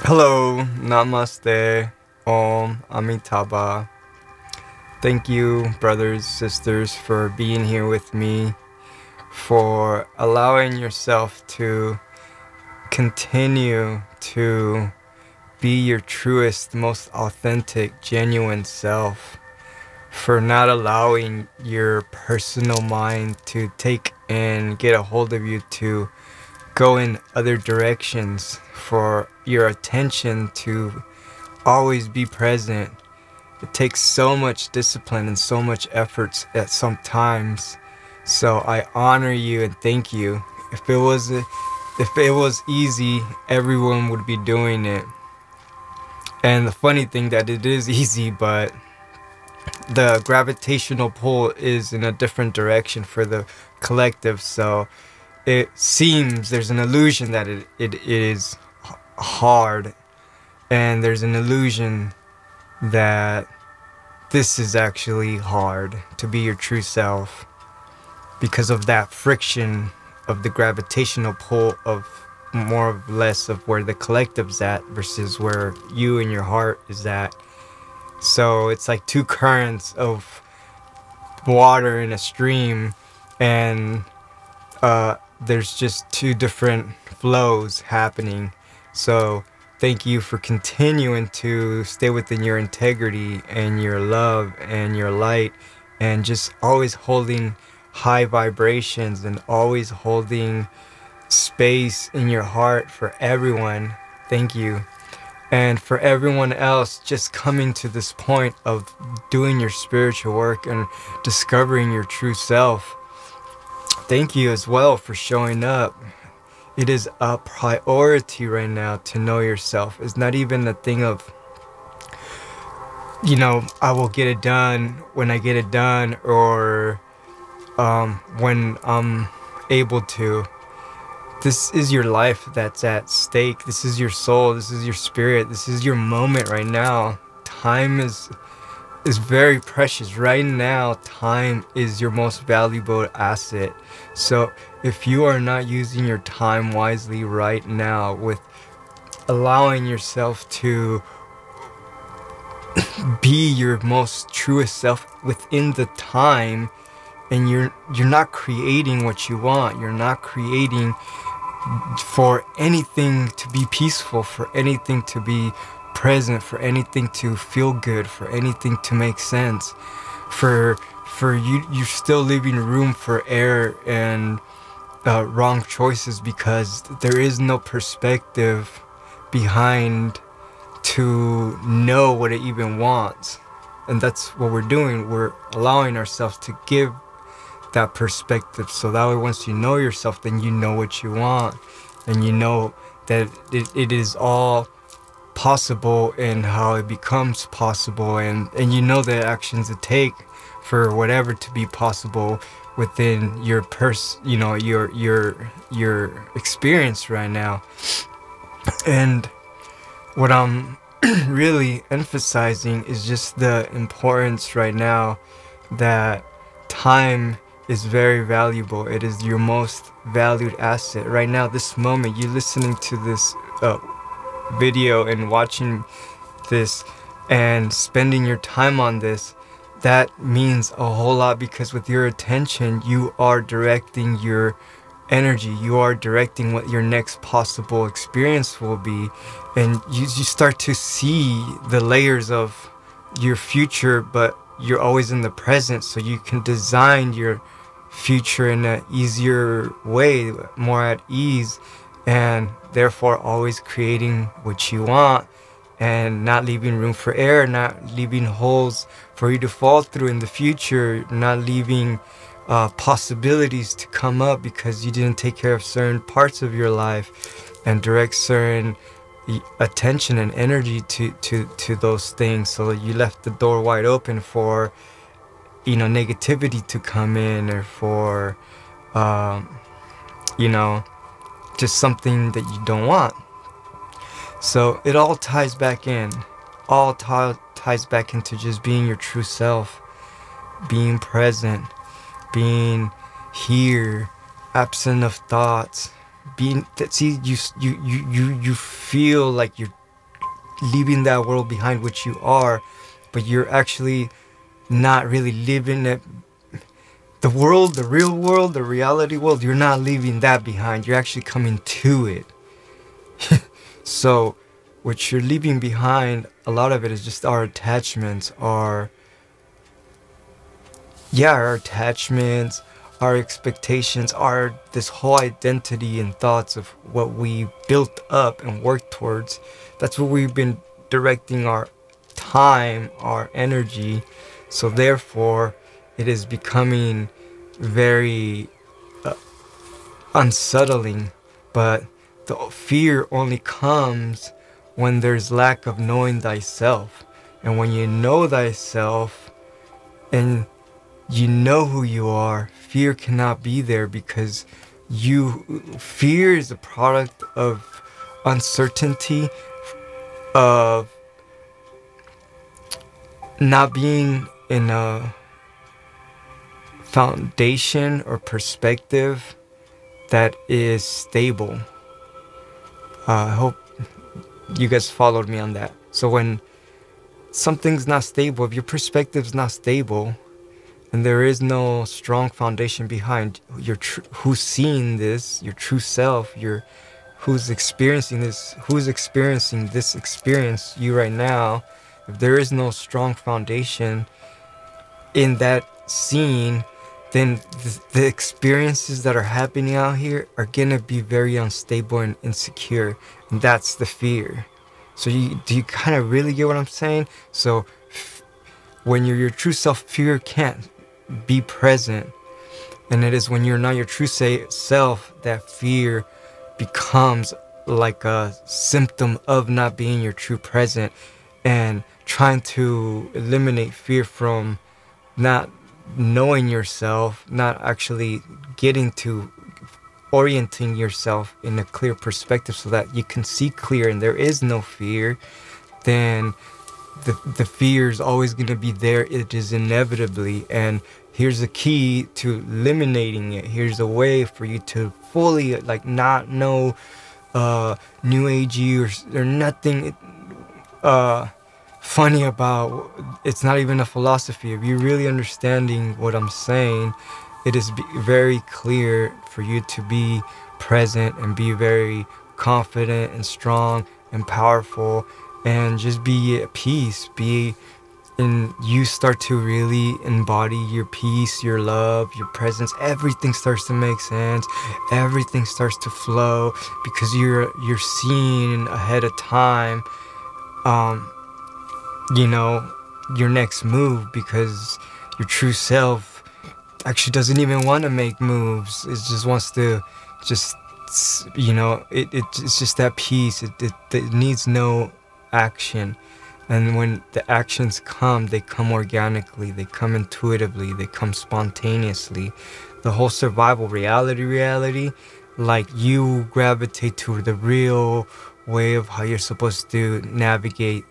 Hello, Namaste, Om, Amitabha. Thank you, brothers, sisters, for being here with me, for allowing yourself to continue to be your truest, most authentic, genuine self, for not allowing your personal mind to take and get a hold of you, to go in other directions, for your attention to always be present. It takes so much discipline and so much effort at some times. So I honor you and thank you. If it was easy, everyone would be doing it. And the funny thing that it is easy, but the gravitational pull is in a different direction for the collective. So it seems there's an illusion that it is hard, and there's an illusion that this is actually hard to be your true self because of that friction of the gravitational pull of more or less of where the collective's at versus where you and your heart is at. So it's like two currents of water in a stream, and there's just two different flows happening. So thank you for continuing to stay within your integrity and your love and your light, and just always holding high vibrations and always holding space in your heart for everyone. Thank you. And for everyone else just coming to this point of doing your spiritual work and discovering your true self, thank you as well for showing up. It is a priority right now to know yourself. It's not even a thing of, you know, I will get it done when I get it done, or when I'm able to. This is your life that's at stake. This is your soul. This is your spirit. This is your moment right now. Time is very precious. Right now, time is your most valuable asset. So if you are not using your time wisely right now, with allowing yourself to be your most truest self within the time, and you're not creating what you want, you're not creating for anything to be peaceful, for anything to be present, for anything to feel good, for anything to make sense, you're still leaving room for error and wrong choices, because there is no perspective behind to know what it even wants. And that's what we're doing. We're allowing ourselves to give that perspective, so that way once you know yourself, then you know what you want, and you know that it is all possible, and how it becomes possible, and you know the actions to take for whatever to be possible within your your experience right now. And what I'm really emphasizing is just the importance right now that time is very valuable. It is your most valued asset right now. This moment, you listening to this video and watching this and spending your time on this, that means a whole lot, because with your attention, you are directing your energy, you are directing what your next possible experience will be, and you start to see the layers of your future, but you're always in the present, so you can design your future in an easier way, more at ease, and therefore always creating what you want, and not leaving room for error, not leaving holes for you to fall through in the future, not leaving possibilities to come up because you didn't take care of certain parts of your life and direct certain attention and energy to those things. So you left the door wide open for, you know, negativity to come in, or for you know, just something that you don't want. So it all ties back in, all ties back into just being your true self. being present, being here, absent of thoughts, being that, see, you feel like you're leaving that world behind, which you are, but you're actually not really living it. The world, the real world, the reality world, you're not leaving that behind. You're actually coming to it. So what you're leaving behind, a lot of it is just our attachments, our expectations, this whole identity and thoughts of what we built up and worked towards. That's what we've been directing our time, our energy. So therefore, it is becoming very unsettling. But the fear only comes when there's lack of knowing thyself. And when you know thyself and you know who you are, fear cannot be there, because fear is a product of uncertainty, of not being in a foundation or perspective that is stable. I hope you guys followed me on that. So when something's not stable, if your perspective's not stable, and there is no strong foundation behind your who's seeing this, your true self, who's experiencing this, who's experiencing this experience, you right now, if there is no strong foundation in that scene, then the experiences that are happening out here are going to be very unstable and insecure. And that's the fear. So do you kind of really get what I'm saying? So when you're your true self, fear can't be present. And it is when you're not your true self that fear becomes like a symptom of not being your true present. And trying to eliminate fear from not knowing yourself, not actually getting to orienting yourself in a clear perspective so that you can see clear and there is no fear, then the fear is always going to be there. It is inevitably. And here's the key to eliminating it. Here's a way for you to fully, like, not know new agey or nothing funny about. It's not even a philosophy. If you're really understanding what I'm saying, it is very clear for you to be present and be very confident and strong and powerful, and just be at peace, and you start to really embody your peace, your love, your presence. Everything starts to make sense. Everything starts to flow because you're seeing ahead of time, you know, your next move, because your true self actually doesn't even want to make moves. It just wants to just, you know, it's just that peace. It needs no action. And when the actions come, they come organically, they come intuitively, they come spontaneously. The whole survival reality, like, you gravitate to the real way of how you're supposed to navigate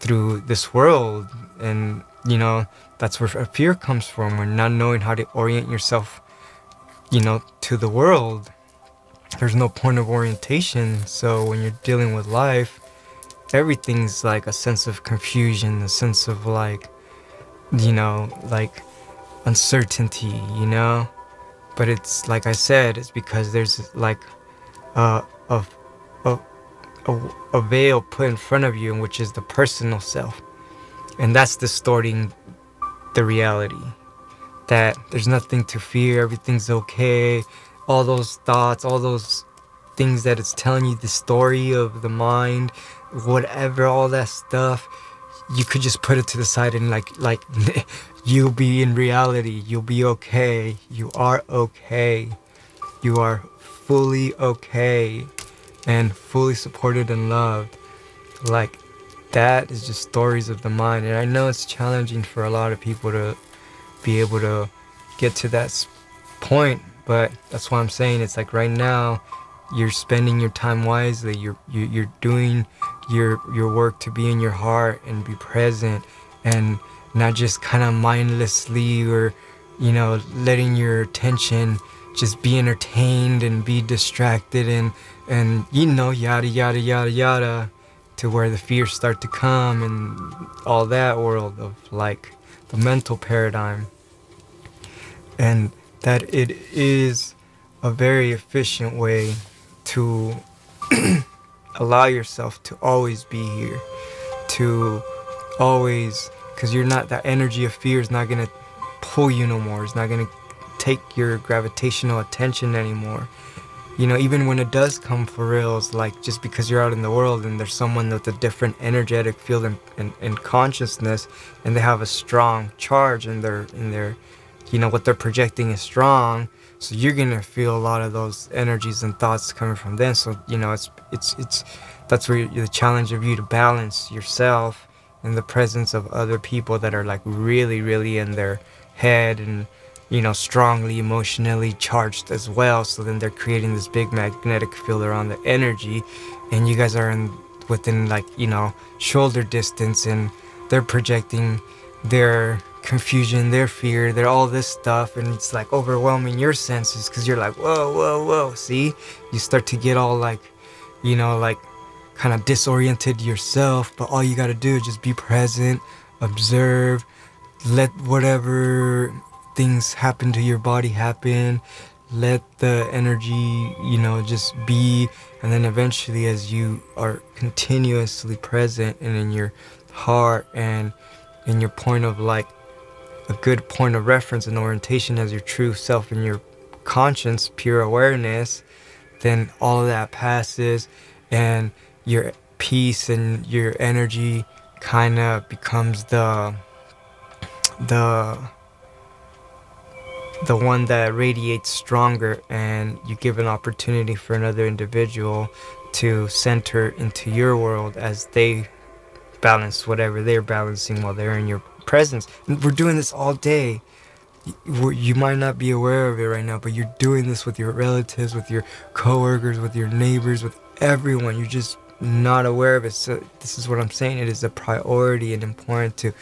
through this world. And you know, that's where fear comes from, when not knowing how to orient yourself, you know, to the world. There's no point of orientation. So when you're dealing with life, everything's like a sense of confusion, a sense of, like, you know, like uncertainty, you know. But it's like I said, it's because there's like a veil put in front of you, which is the personal self, and that's distorting the reality that there's nothing to fear, everything's okay. All those thoughts, all those things that it's telling you, the story of the mind, whatever, all that stuff, you could just put it to the side and like you'll be in reality. You'll be okay. You are okay. You are fully okay and fully supported and loved. Like, that is just stories of the mind. And I know it's challenging for a lot of people to be able to get to that point, but that's why I'm saying, it's like right now you're spending your time wisely. You're doing your work to be in your heart and be present and not just kind of mindlessly, or, you know, letting your attention just be entertained and be distracted and you know, yada, yada, yada, yada, to where the fears start to come and all that world of, like, the mental paradigm. And that it is a very efficient way to allow yourself to always be here, to always, because you're not, that energy of fear is not going to pull you no more. It's not going to take your gravitational attention anymore. You know, even when it does come for reals, like, just because you're out in the world and there's someone with a different energetic field and consciousness, and they have a strong charge in their, you know, what they're projecting is strong, so you're gonna feel a lot of those energies and thoughts coming from them. So, you know, it's that's where the challenge of you to balance yourself in the presence of other people that are, like, really, really in their head and, you know, strongly emotionally charged as well. So then they're creating this big magnetic field around the energy, and you guys are within, like, you know, shoulder distance, and they're projecting their confusion, their fear, their all this stuff, and it's, like, overwhelming your senses, because you're like, whoa, whoa, whoa, see? You start to get all, like, you know, like, kind of disoriented yourself, but all you got to do is just be present, observe, let whatever things happen to your body happen, let the energy, you know, just be. And then eventually, as you are continuously present and in your heart and in your point of, like, a good point of reference and orientation as your true self and your conscience, pure awareness, then all of that passes, and your peace and your energy kind of becomes the one that radiates stronger, and you give an opportunity for another individual to center into your world as they balance whatever they're balancing while they're in your presence. And we're doing this all day. You might not be aware of it right now, but you're doing this with your relatives, with your coworkers, with your neighbors, with everyone. You're just not aware of it. So this is what I'm saying. It is a priority and important to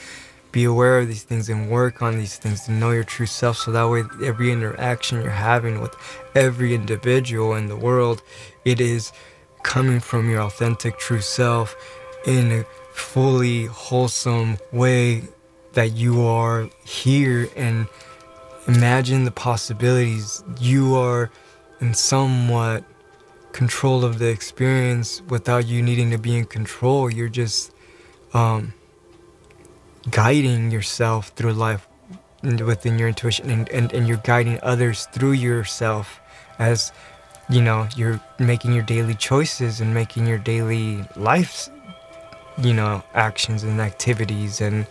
be aware of these things and work on these things, to know your true self, so that way every interaction you're having with every individual in the world, it is coming from your authentic true self in a fully wholesome way, that you are here. And imagine the possibilities. You are in somewhat control of the experience without you needing to be in control. You're just guiding yourself through life within your intuition, and you're guiding others through yourself, as, you know, you're making your daily choices and making your daily life's, you know, actions and activities and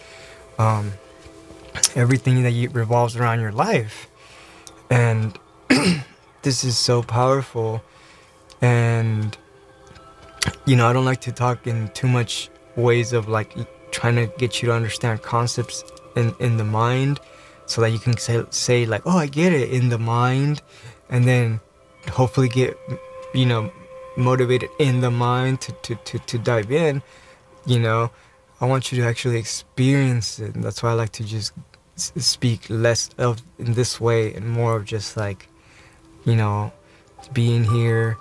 everything that revolves around your life. And this is so powerful. And, you know, I don't like to talk in too much ways of, like, trying to get you to understand concepts in the mind, so that you can say like, oh, I get it, in the mind, and then hopefully get, you know, motivated in the mind to dive in. You know, I want you to actually experience it. And that's why I like to just speak less of in this way and more of just, like, you know, being here,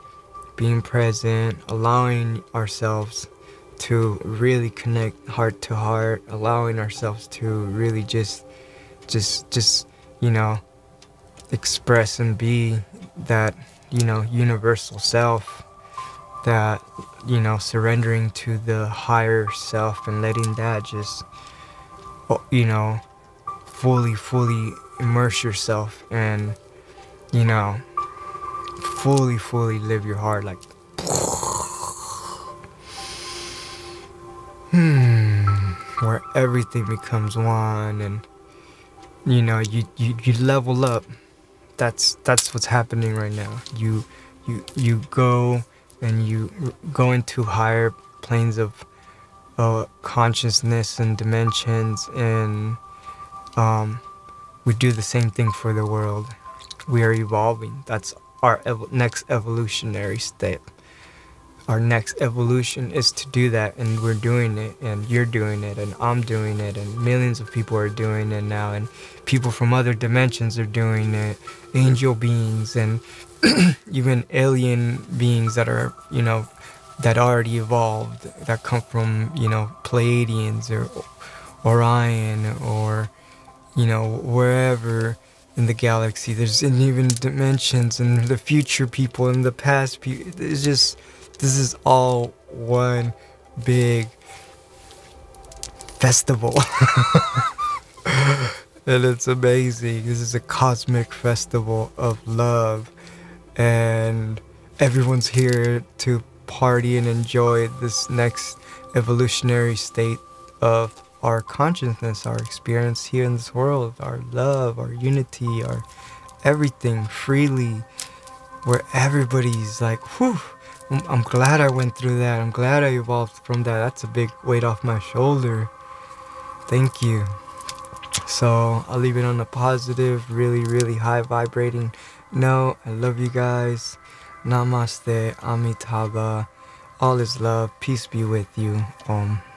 being present, allowing ourselves to really connect heart to heart, allowing ourselves to really just you know, express and be that, you know, universal self, that, you know, surrendering to the higher self and letting that just, you know, fully immerse yourself and, you know, fully live your heart. Like, where everything becomes one, and, you know, you level up. That's what's happening right now. You go, and you go into higher planes of consciousness and dimensions, and we do the same thing for the world. We are evolving. That's our next evolutionary step. our next evolution is to do that, and we're doing it, and you're doing it, and I'm doing it, and millions of people are doing it now, and people from other dimensions are doing it, angel beings, and even alien beings that are, you know, that already evolved, that come from, you know, Pleiadians or Orion or, you know, wherever in the galaxy. There's even dimensions, and the future people and the past people. It's just, this is all one big festival. And it's amazing. This is a cosmic festival of love, and everyone's here to party and enjoy this next evolutionary state of our consciousness, our experience here in this world, our love, our unity, our everything freely, where everybody's like, whew, I'm glad I went through that. I'm glad I evolved from that. That's a big weight off my shoulder. Thank you. So I'll leave it on a positive, really, really high vibrating note. I love you guys. Namaste, Amitabha. All is love. Peace be with you. Om.